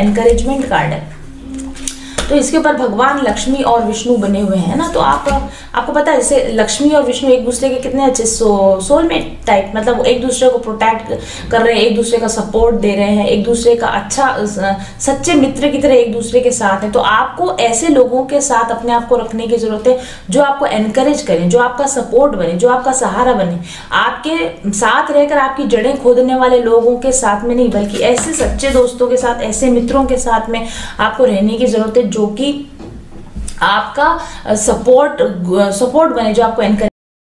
Encouragement card है, तो इसके ऊपर भगवान लक्ष्मी और विष्णु बने हुए हैं ना। तो आपको पता है जैसे लक्ष्मी और विष्णु एक दूसरे के कितने अच्छे सोलमेट टाइप, मतलब एक दूसरे को प्रोटेक्ट कर रहे हैं, एक दूसरे का सपोर्ट दे रहे हैं, एक दूसरे का अच्छा सच्चे मित्र की तरह एक दूसरे के साथ हैं। तो आपको ऐसे लोगों के साथ अपने आप को रखने की जरूरत है जो आपको एनकरेज करें, जो आपका सपोर्ट बने, जो आपका सहारा बने। आपके साथ रहकर आपकी जड़ें खोदने वाले लोगों के साथ में नहीं, बल्कि ऐसे सच्चे दोस्तों के साथ, ऐसे मित्रों के साथ में आपको रहने की जरूरत है जो कि आपका सपोर्ट बने, जो आपको एनकरेज